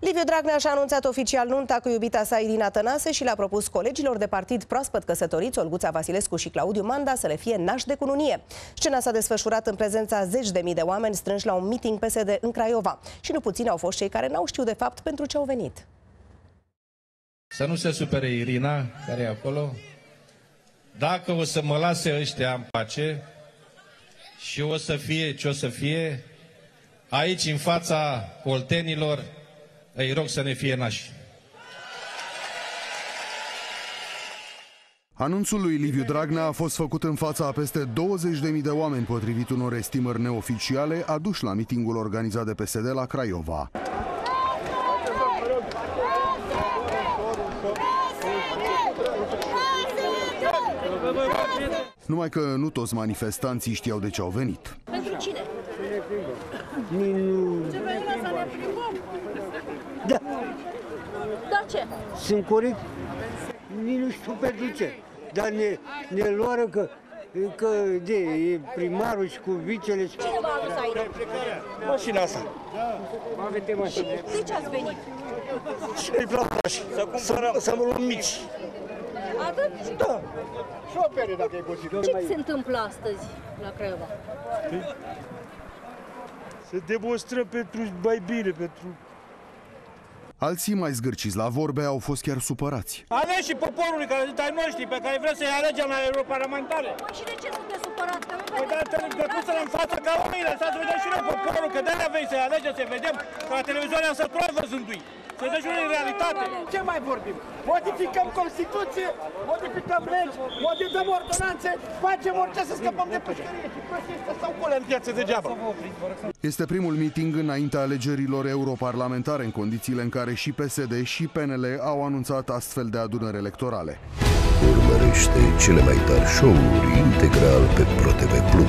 Liviu Dragnea și-a anunțat oficial nunta cu iubita sa Irina Tănase și le-a propus colegilor de partid proaspăt căsătoriți, Olguța Vasilescu și Claudiu Manda, să le fie nași de cununie. Scena s-a desfășurat în prezența zeci de mii de oameni strânși la un meeting PSD în Craiova. Și nu puțini au fost cei care n-au știut de fapt pentru ce au venit. Să nu se supere Irina, care e acolo. Dacă o să mă lase ăștia în pace și o să fie ce o să fie, aici, în fața oltenilor, îi rog să ne fie nași. Anunțul lui Liviu Dragnea a fost făcut în fața a peste 20.000 de oameni, potrivit unor estimări neoficiale aduși la mitingul organizat de PSD la Craiova. Numai că nu toți manifestanții știau de ce au venit. Pentru cine? Ce vrei să ne plimbăm? Da. Dar ce? Sunt corect? Nu știu pentru ce. Dar ne luară că e primarul și cu vicele. Cine v-a adus aici? Mașina asta. De ce ați venit? Și-i plac mașini. Să mă luăm mici. Atât? Da. Și o pere dacă e posibil. Ce se întâmplă astăzi la Craiova? Se demonstră pentru mai bine, pentru... Alții mai zgârciți la vorbe au fost chiar supărați. Aleși și poporului care sunt ai noștri, pe care vreau să-i alegem la europarlamentare. Păi și de ce sunteți supărați? Păi dați-l în față ca oamenii, lăsați să vedem și noi poporul, că de-aia vei să-i alegem, să-i vedem, că la televiziune am săturat văzându-i. Să dă jurul în realitate. Ce mai vorbim? Modificăm Constituție, modificăm legi, modificăm ordonanțe, facem orice să scăpăm de pușcărie. Sau cole în viață degeaba. Este primul meeting înaintea alegerilor europarlamentare, în condițiile în care și PSD și PNL au anunțat astfel de adunări electorale. Urmărește cele mai tari show-uri integral pe ProTV+.